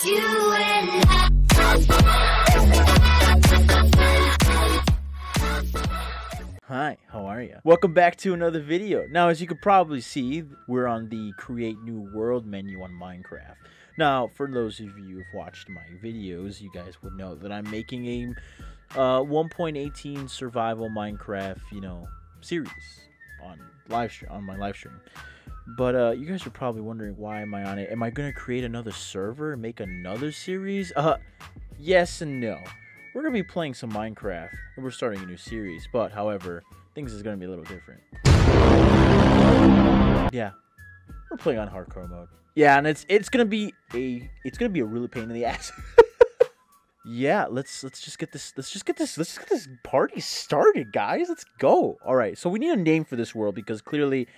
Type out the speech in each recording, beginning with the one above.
Just you and I. Hi, how are you? Welcome back to another video. Now, as you can probably see, we're on the Create New World menu on Minecraft. Now, for those of you who've watched my videos, you guys would know that I'm making a 1.18 survival Minecraft, series on my live stream. But you guys are probably wondering, why am I on it? Am I gonna create another server and make another series? Yes and no. We're gonna be playing some Minecraft and we're starting a new series, but however, things is gonna be a little different. Yeah, we're playing on hardcore mode. Yeah, and it's gonna be a really pain in the ass. Yeah, let's just get this party started, guys. Let's go. All right, so we need a name for this world because clearly,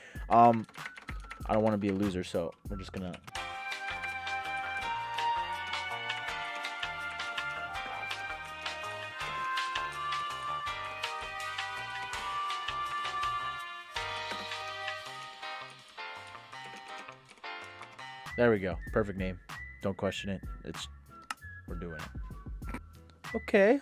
I don't want to be a loser, so we're just gonna. There we go. Perfect name. Don't question it. We're doing it. Okay.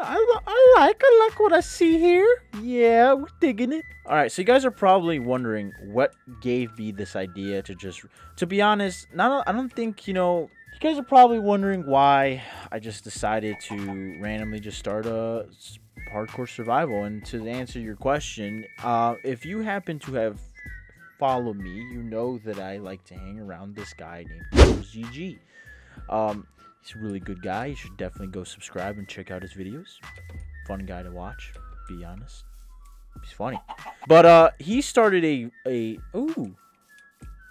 I like what I see here. Yeah, we're digging it. All right, so you guys are probably wondering what gave me this idea to just, to be honest, I don't think, you guys are probably wondering why I just decided to randomly just start a hardcore survival. And to answer your question, if you happen to have followed me, you know that I like to hang around this guy named GG. He's a really good guy. You should definitely go subscribe and check out his videos. Fun guy to watch, be honest. He's funny. But he started ooh,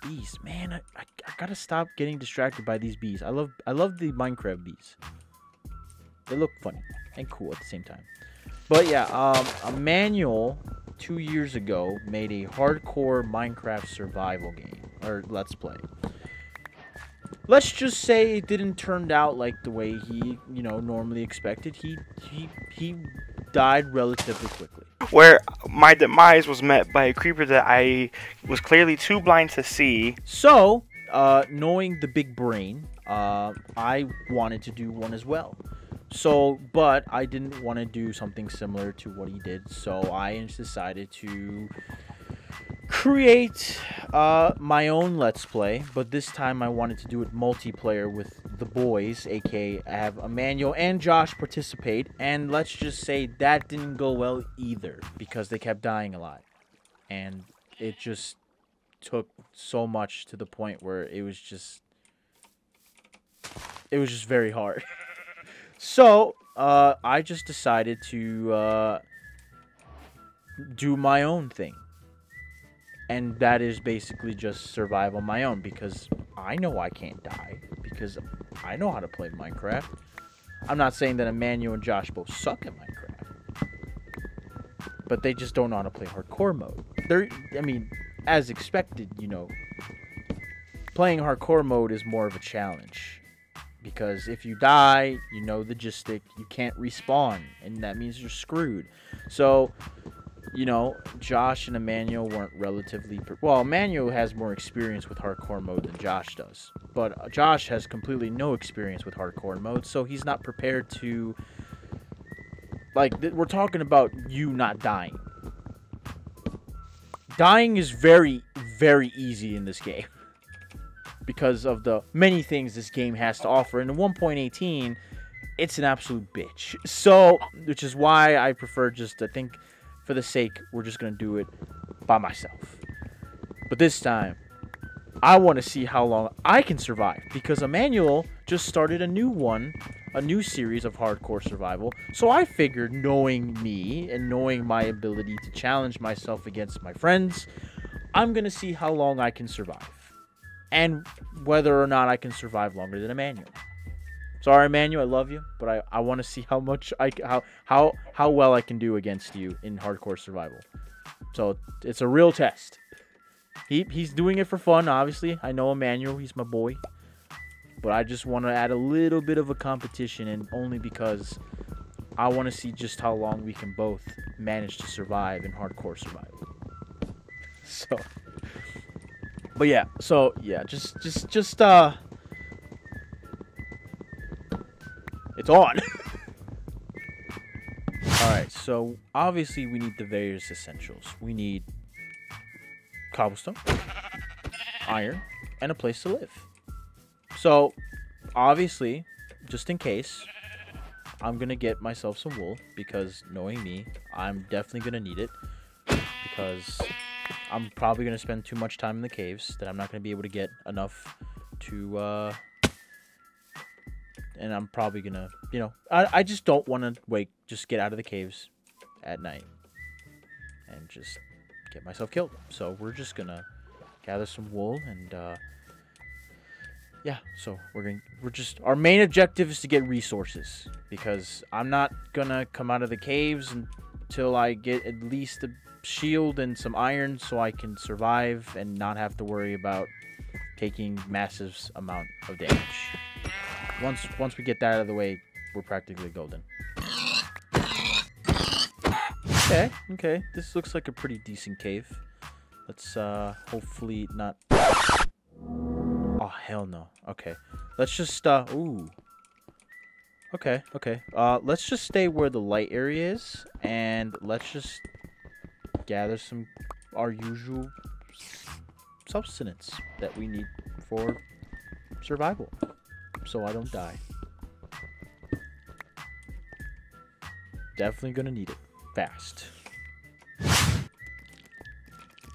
bees, man. I gotta stop getting distracted by these bees. I love the Minecraft bees. They look funny and cool at the same time. But yeah, Emmanuel 2 years ago made a hardcore Minecraft survival game, or let's play. Let's just say it didn't turn out like the way he, normally expected. He died relatively quickly. Where my demise was met by a creeper that I was clearly too blind to see. So, knowing the big brain, I wanted to do one as well. So, but I didn't want to do something similar to what he did. So I decided to create my own let's play, but this time I wanted to do it multiplayer with the boys, aka I have Emmanuel and Josh participate, and let's just say that didn't go well either because they kept dying alive and it just took so much to the point where it was just very hard. So I just decided to do my own thing. And that is basically just survive on my own because I know I can't die because I know how to play Minecraft. I'm not saying that Emmanuel and Josh both suck at Minecraft, but they just don't know how to play hardcore mode. As expected, playing hardcore mode is more of a challenge because if you die, the logistic, you can't respawn, and that means you're screwed. So Josh and Emmanuel weren't relatively... Well, Emmanuel has more experience with hardcore mode than Josh does. But Josh has completely no experience with hardcore mode, so he's not prepared to... Like, we're talking about you not dying. Dying is very, very easy in this game. Because of the many things this game has to offer. And in 1.18, it's an absolute bitch. So, which is why I prefer just, I think... For the sake, we're just going to do it by myself. But this time, I want to see how long I can survive. Because Emmanuel just started a new series of hardcore survival. So I figured, knowing me and knowing my ability to challenge myself against my friends, I'm going to see how long I can survive. And whether or not I can survive longer than Emmanuel. Sorry, Emmanuel, I love you, but I want to see how much how well I can do against you in hardcore survival. So it's a real test. He's doing it for fun, obviously. I know Emmanuel, he's my boy, but I just want to add a little bit of a competition, and only because I want to see just how long we can both manage to survive in hardcore survival. So, but yeah, just It's on. Alright, so obviously we need the various essentials. We need cobblestone, iron, and a place to live. So, obviously, just in case, I'm going to get myself some wool, because knowing me, I'm definitely going to need it, because I'm probably going to spend too much time in the caves that I'm not going to be able to get enough to, and I'm probably going to, you know, I just don't want to just get out of the caves at night and just get myself killed. So we're just going to gather some wool and, yeah, so our main objective is to get resources, because I'm not gonna come out of the caves until I get at least a shield and some iron so I can survive and not have to worry about taking massive amount of damage. Once we get that out of the way, we're practically golden. Okay, okay, this looks like a pretty decent cave. Let's hopefully not. Oh, hell no. Okay. Let's just, ooh. Okay, okay. Let's just stay where the light area is, and let's just gather some, our usual substance that we need for survival, so I don't die. Definitely gonna need it. Fast.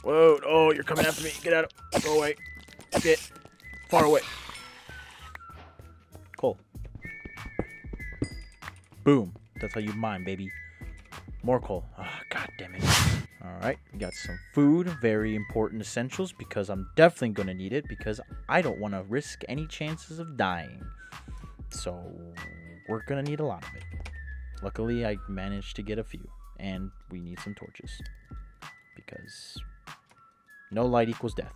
Whoa, oh, you're coming after me. Get out of, go away. Get far away. Coal. Boom. That's how you mine, baby. More coal. Ah, god damn it. Alright, we got some food. Very important essentials, because I'm definitely going to need it, because I don't want to risk any chances of dying. So, we're going to need a lot of it. Luckily, I managed to get a few. And we need some torches, because no light equals death.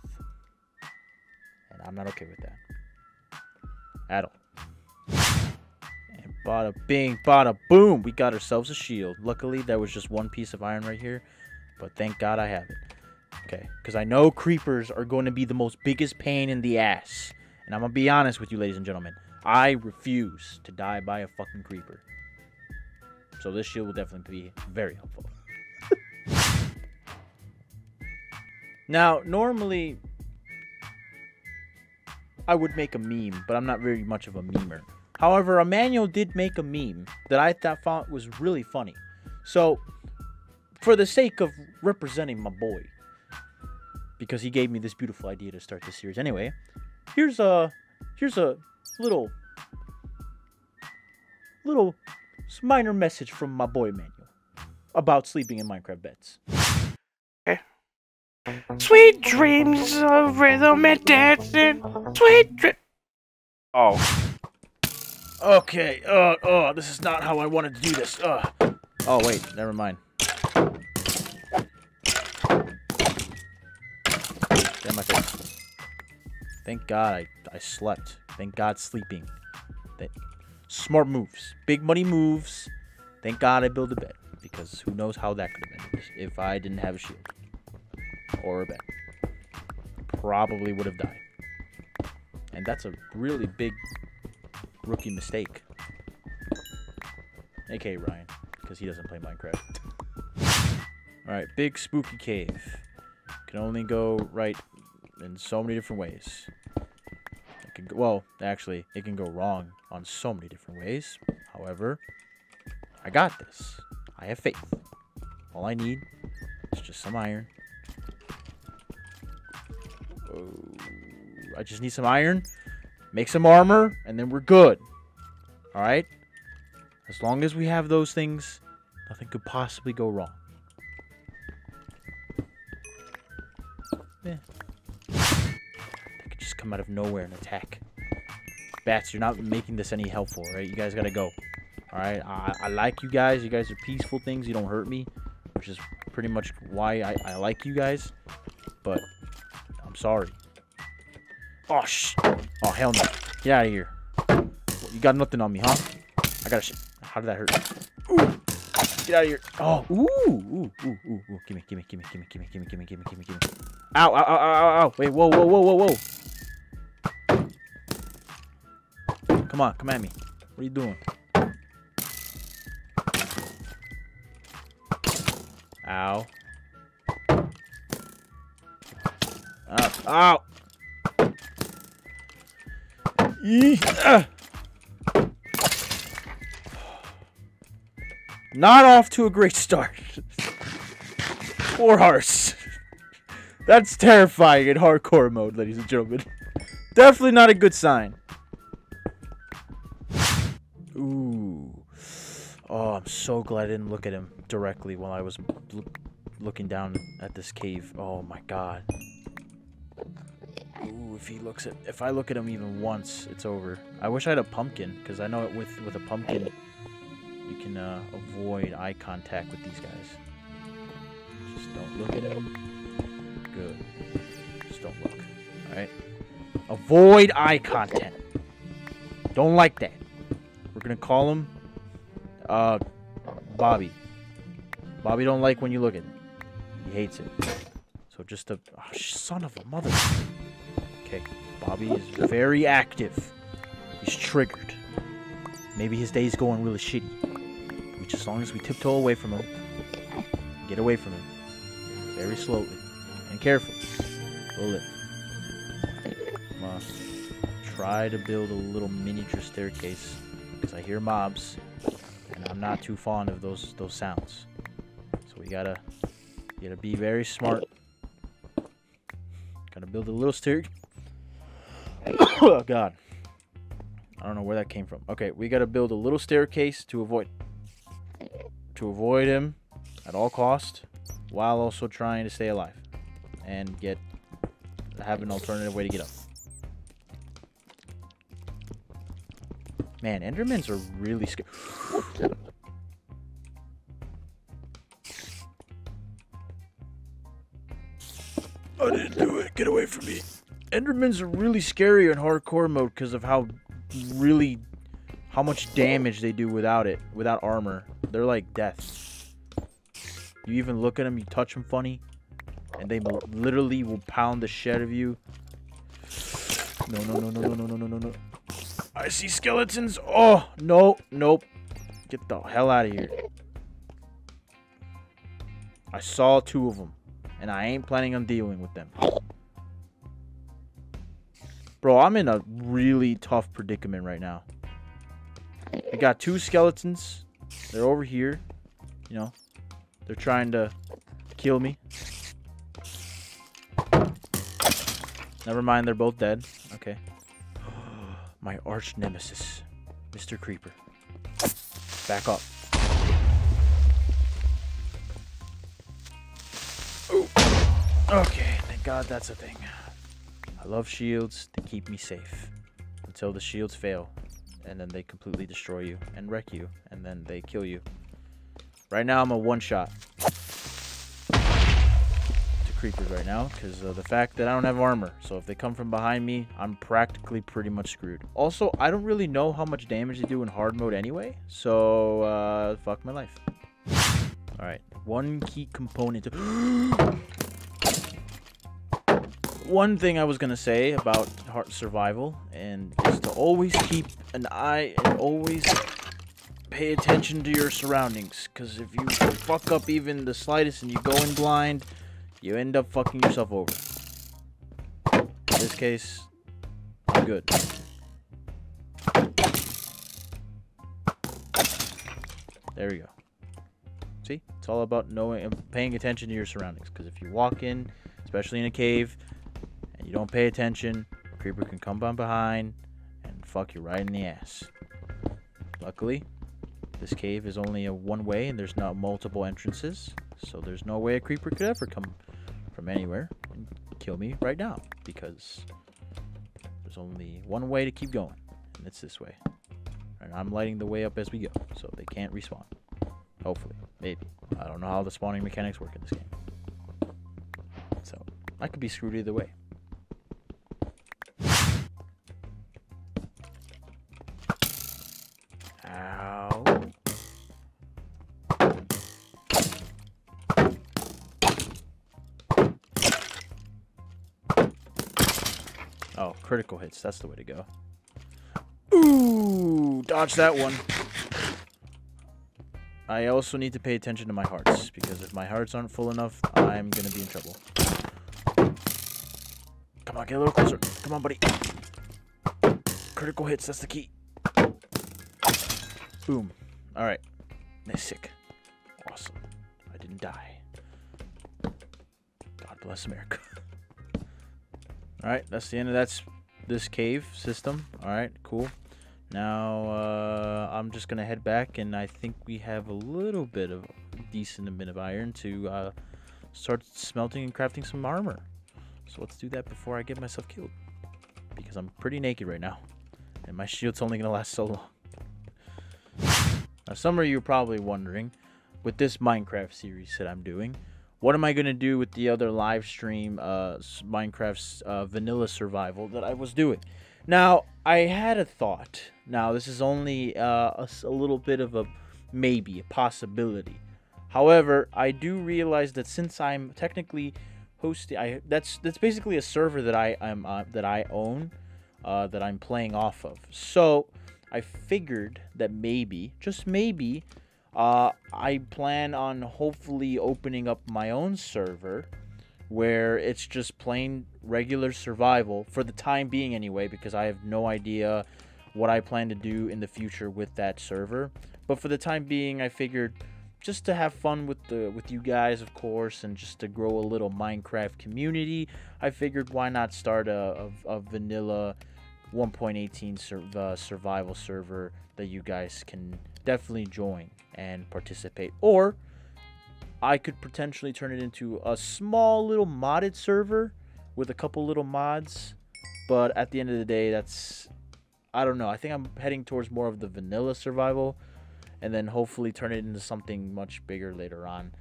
And I'm not okay with that. At all. And bada bing, bada boom. We got ourselves a shield. Luckily, there was just one piece of iron right here. But thank God I have it. Okay. Because I know creepers are going to be the most biggest pain in the ass. And I'm going to be honest with you, ladies and gentlemen. I refuse to die by a fucking creeper. So this shield will definitely be very helpful. Now, normally, I would make a meme, but I'm not very much of a memer. However, Emmanuel did make a meme that I thought was really funny. So, for the sake of representing my boy, because he gave me this beautiful idea to start this series anyway, here's a little minor message from my boy Emmanuel about sleeping in Minecraft beds. Okay. Sweet dreams of rhythm and dancing. Sweet dreams. Oh. Okay. Oh, this is not how I wanted to do this. Oh, wait. Never mind. Damn my face. Thank God I slept. Thank God sleeping. Smart moves. Big money moves. Thank God I built a bed, because who knows how that could have been if I didn't have a shield. Or a bed. Probably would have died. And that's a really big rookie mistake. AKA Ryan, because he doesn't play Minecraft. Alright, big spooky cave. Can only go right in so many different ways. It can go, well, actually, it can go wrong on so many different ways. However, I got this. I have faith. All I need is just some iron. I just need some iron, make some armor, and then we're good. Alright? As long as we have those things, nothing could possibly go wrong. Yeah. They could just come out of nowhere and attack. Bats, you're not making this any helpful, right? You guys gotta go. Alright? I like you guys. You guys are peaceful things. You don't hurt me, which is pretty much why I like you guys. But I'm sorry. Oh, shh. Oh, hell no. Get out of here. You got nothing on me, huh? I got a shit. How did that hurt? Ooh. Get out of here. Oh, ooh. Ooh, ooh, ooh, ooh. Gimme, gimme, gimme, gimme, gimme, gimme, gimme, gimme, gimme, gimme. Ow, ow, ow, ow, ow. Wait, whoa, whoa, whoa, whoa, whoa. Come on, come at me. What are you doing? Ow. Ow. Not off to a great start. Four hearts. That's terrifying in hardcore mode, ladies and gentlemen. Definitely not a good sign. Ooh. Oh, I'm so glad I didn't look at him directly while I was looking down at this cave. Oh my god. Ooh, if I look at him even once, it's over. I wish I had a pumpkin, because I know with a pumpkin, you can avoid eye contact with these guys. Just don't look at him. Good. Just don't look. Alright? Avoid eye contact. Don't like that. We're gonna call him Bobby. Bobby don't like when you look at him. He hates it. So just a son of a mother. Okay, Bobby is very active. He's triggered. Maybe his day's going really shitty. Which as long as we tiptoe away from him, get away from him, very slowly and carefully, we'll live. Must try to build a little miniature staircase because I hear mobs, and I'm not too fond of those sounds. So we gotta be very smart. Gotta build a little staircase. Oh god. I don't know where that came from. Okay, we gotta build a little staircase to avoid him at all cost, while also trying to stay alive and have an alternative way to get up. Man, Endermans are really scary. I didn't do it. Get away from me. Endermans are really scary in hardcore mode because of how much damage they do without armor. They're like death. You even look at them, you touch them funny, and they literally will pound the shit out of you. No. I see skeletons. Oh, no, nope. Get the hell out of here. I saw two of them, and I ain't planning on dealing with them. Bro, I'm in a really tough predicament right now. I got two skeletons. They're over here. You know, they're trying to kill me. Never mind, they're both dead. Okay. My arch nemesis, Mr. Creeper. Back up. Ooh. Okay, thank God that's a thing. I love shields to keep me safe until the shields fail, and then they completely destroy you and wreck you, and then they kill you. Right now, I'm a one-shot to creepers right now because of the fact that I don't have armor. So if they come from behind me, I'm practically pretty much screwed. Also, I don't really know how much damage they do in hard mode anyway, so fuck my life. All right, one key component to... One thing I was gonna say about survival is to always keep an eye and always pay attention to your surroundings, because if you fuck up even the slightest and you go in blind, you end up fucking yourself over. In this case, I'm good. There we go. See, it's all about knowing and paying attention to your surroundings, because if you walk in, especially in a cave, you don't pay attention, a creeper can come from behind and fuck you right in the ass. Luckily, this cave is only a one way and there's not multiple entrances, so there's no way a creeper could ever come from anywhere and kill me right now, because there's only one way to keep going, and it's this way. And I'm lighting the way up as we go, so they can't respawn. Hopefully. Maybe. I don't know how the spawning mechanics work in this game. So, I could be screwed either way. Oh, critical hits. That's the way to go. Ooh, dodge that one. I also need to pay attention to my hearts, because if my hearts aren't full enough, I'm going to be in trouble. Come on, get a little closer. Come on, buddy. Critical hits, that's the key. Boom. Alright. That's sick. Awesome. I didn't die. God bless America. Alright, that's the end of this cave system. Alright, cool. Now, I'm just going to head back, and I think we have a little bit of a decent amount of iron to start smelting and crafting some armor. So let's do that before I get myself killed, because I'm pretty naked right now, and my shield's only going to last so long. Now, some of you are probably wondering, with this Minecraft series that I'm doing, what am I going to do with the other live stream Minecraft's vanilla survival that I was doing? Now, I had a thought. Now, this is only a little bit of a maybe, a possibility. However, I do realize that since I'm technically hosting, that's basically a server that I own, that I'm playing off of. So I figured that maybe, just maybe, I plan on hopefully opening up my own server where it's just plain regular survival for the time being anyway, because I have no idea what I plan to do in the future with that server. But for the time being, I figured just to have fun with you guys, of course, and just to grow a little Minecraft community, I figured why not start a vanilla 1.18 survival server that you guys can definitely join and participate. Or I could potentially turn it into a small little modded server with a couple little mods, but at the end of the day, that's, I don't know, I think I'm heading towards more of the vanilla survival, and then hopefully turn it into something much bigger later on.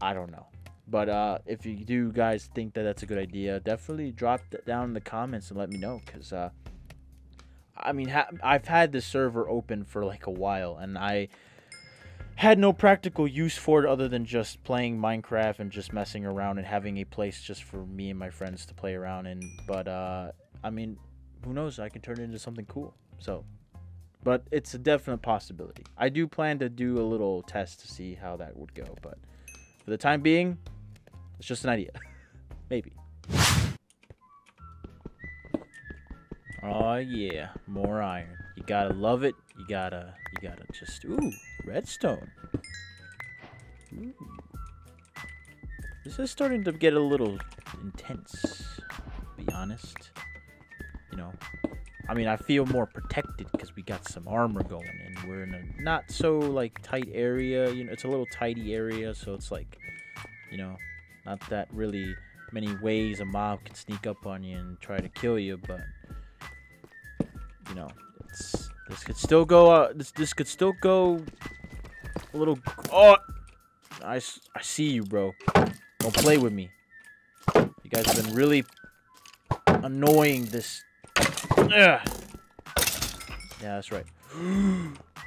I don't know. But if you do guys think that that's a good idea, definitely drop that down in the comments and let me know, because I mean, I've had this server open for like a while, and I had no practical use for it other than just playing Minecraft and just messing around and having a place just for me and my friends to play around in. But I mean, who knows? I can turn it into something cool. So, but it's a definite possibility. I do plan to do a little test to see how that would go, but for the time being, it's just an idea. Maybe. Oh yeah, more iron. You gotta love it. You gotta just, ooh, redstone. Ooh. This is starting to get a little intense, to be honest. You know, I mean, I feel more protected because we got some armor going, and we're in a not so like tight area. You know, it's a little tidy area, so it's like, you know, not that really many ways a mob can sneak up on you and try to kill you, but you know, it's, this could still go. This could still go a little. Oh, I see you, bro. Don't play with me. You guys have been really annoying. This. Ugh. Yeah, that's right.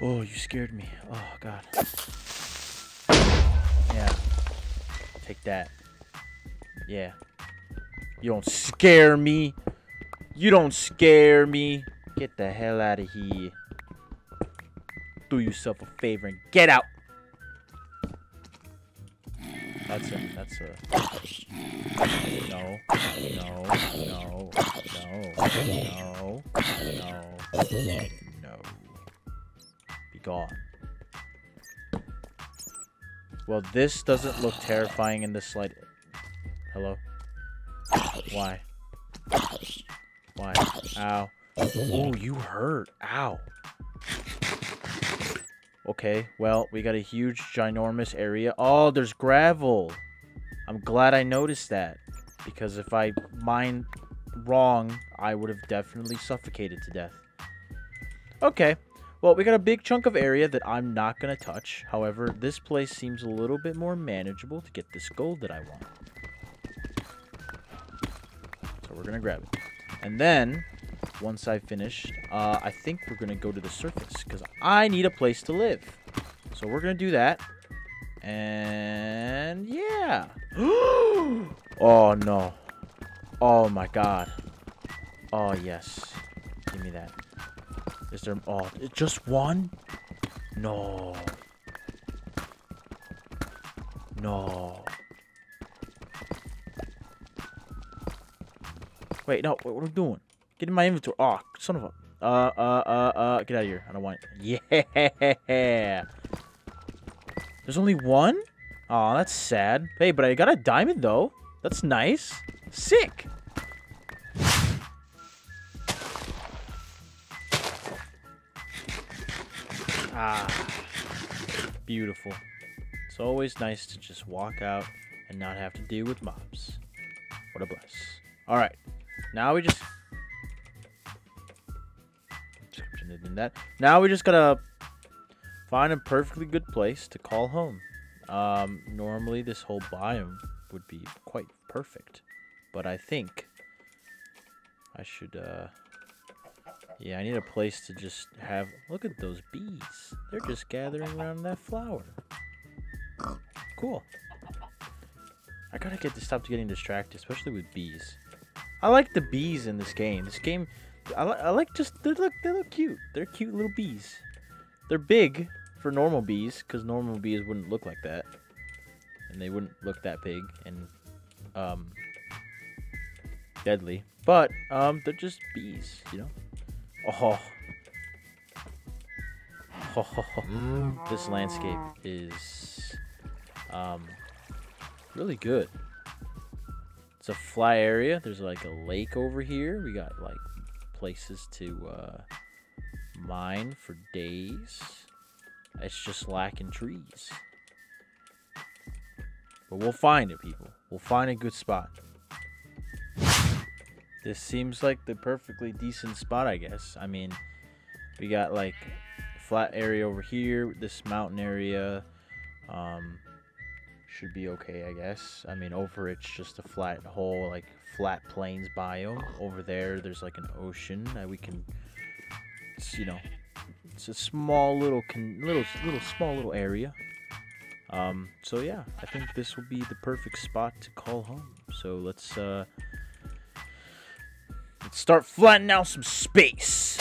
Oh, you scared me. Oh God. Yeah. Take that. Yeah. You don't scare me. You don't scare me. Get the hell out of here. Do yourself a favor and get out. That's it. That's it. No. No. No. No. No. No. No. Be gone. Well, this doesn't look terrifying in this light. Hello? Why? Why? Ow. Oh, you hurt. Ow. Okay, well, we got a huge, ginormous area. Oh, there's gravel. I'm glad I noticed that, because if I mined wrong, I would have definitely suffocated to death. Okay, well, we got a big chunk of area that I'm not going to touch. However, this place seems a little bit more manageable to get this gold that I want. So we're going to grab it. And then once I finished, I think we're going to go to the surface because I need a place to live. So we're going to do that. And yeah. Oh, no. Oh, my God. Oh, yes. Give me that. Is there... Oh, just one? No. No. Wait, no. What are we doing? Get in my inventory. Oh, son of a... Get out of here. I don't want it. Yeah. There's only one? Aw, that's sad. Hey, but I got a diamond, though. That's nice. Sick. Ah. Beautiful. It's always nice to just walk out and not have to deal with mobs. What a bless. All right. Now we just... Now we just gotta find a perfectly good place to call home. Normally this whole biome would be quite perfect, but I think I should, yeah, I need a place to just have, look at those bees. They're just gathering around that flower. Cool. I gotta get to stop getting distracted, especially with bees. I like the bees in this game. This game... I like just, they look cute. They're cute little bees. They're big for normal bees, because normal bees wouldn't look like that. And they wouldn't look that big and, deadly. But, they're just bees, you know? Oh. Oh. This landscape is, really good. It's a fly area. There's, like, a lake over here. We got, like, places to mine for days. It's just lacking trees, but we'll find it, people. We'll find a good spot. This seems like the perfectly decent spot, I guess. I mean, we got like flat area over here, this mountain area should be okay, I guess. I mean, over it's just a flat hole, like flat plains biome. Over there, there's like an ocean that we can, it's, you know, it's a small little, small little area. So yeah, I think this will be the perfect spot to call home. So let's start flattening out some space.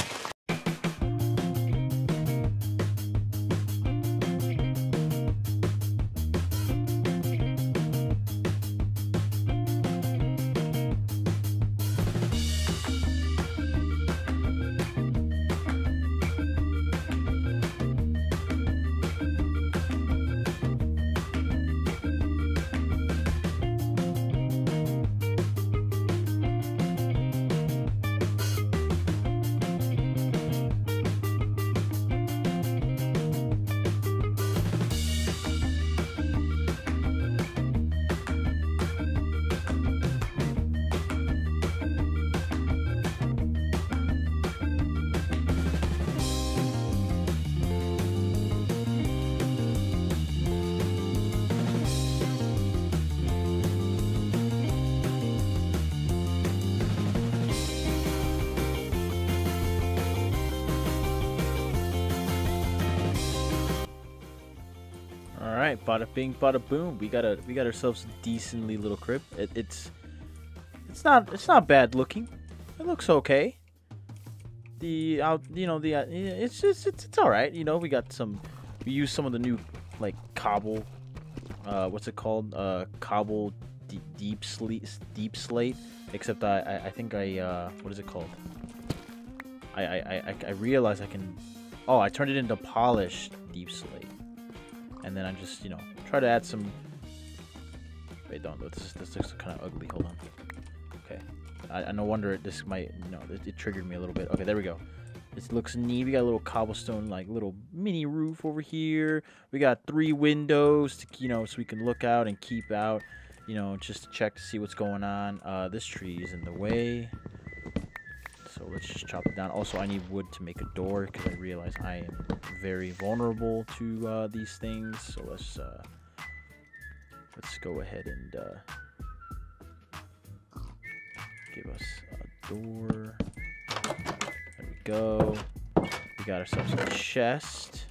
Alright, bada bing, bada boom. We got ourselves a decently little crib. It's not bad looking. It looks okay. It's all right. You know, we got some. We used some of the new, like, cobble. What's it called? Cobble deep slate. Except I think what is it called? I realized I can. Oh, I turned it into polished deep slate. And then I just, you know, try to add some... Wait, don't. This looks kind of ugly. Hold on. Okay. No wonder this might... No, it triggered me a little bit. Okay, there we go. This looks neat. We got a little cobblestone, like, little mini roof over here. We got 3 windows, to, you know, so we can look out and keep out, you know, just to check to see what's going on. This tree is in the way. So let's just chop it down. Also, I need wood to make a door because I realize I am very vulnerable to these things. So let's go ahead and give us a door. There we go. We got ourselves a chest.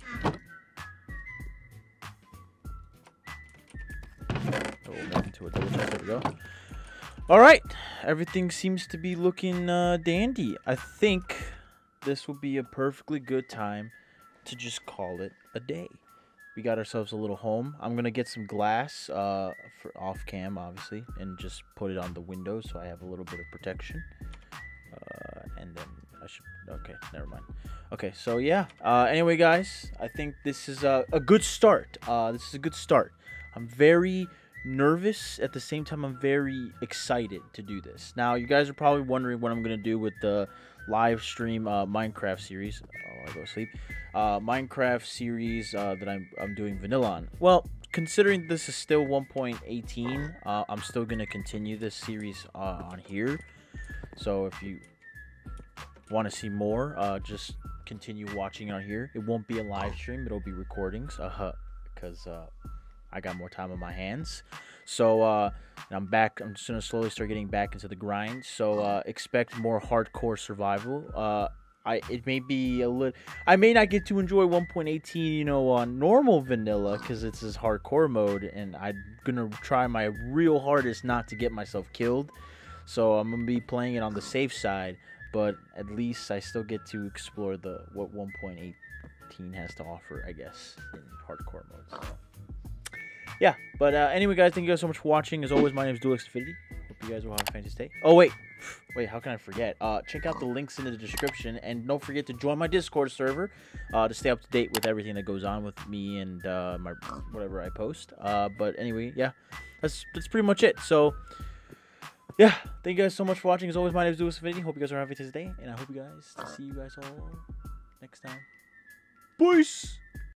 Oh, into a double chest. There we go. All right, everything seems to be looking dandy. I think this will be a perfectly good time to just call it a day. We got ourselves a little home. I'm gonna get some glass for off cam, obviously, and just put it on the window so I have a little bit of protection. And then I should, okay, never mind. Okay, so yeah, anyway guys, I think this is a good start. This is a good start. I'm very nervous, at the same time I'm very excited to do this. Now you guys are probably wondering what I'm gonna do with the live stream Minecraft series. Oh, I go to sleep. Minecraft series that I'm doing vanilla on. Well, considering this is still 1.18, I'm still gonna continue this series on here. So if you want to see more, just continue watching on here. It won't be a live stream; it'll be recordings. Because I got more time on my hands. So I'm back. I'm just gonna slowly start getting back into the grind. So expect more hardcore survival. It may be a little. I may not get to enjoy 1.18, you know, on normal vanilla because it's this hardcore mode, and I'm gonna try my real hardest not to get myself killed. So I'm gonna be playing it on the safe side, but at least I still get to explore what 1.18 has to offer, I guess, in hardcore mode. So. Yeah, but anyway, guys, thank you guys so much for watching. As always, my name is DuelXInfinity. Hope you guys will have a fantastic day. Oh, wait, how can I forget? Check out the links in the description, and don't forget to join my Discord server to stay up to date with everything that goes on with me and my whatever I post. But anyway, yeah, that's pretty much it. So, yeah, thank you guys so much for watching. As always, my name is DuelXInfinity. Hope you guys are having a fantastic day, and I hope you guys to see you guys all next time. Peace!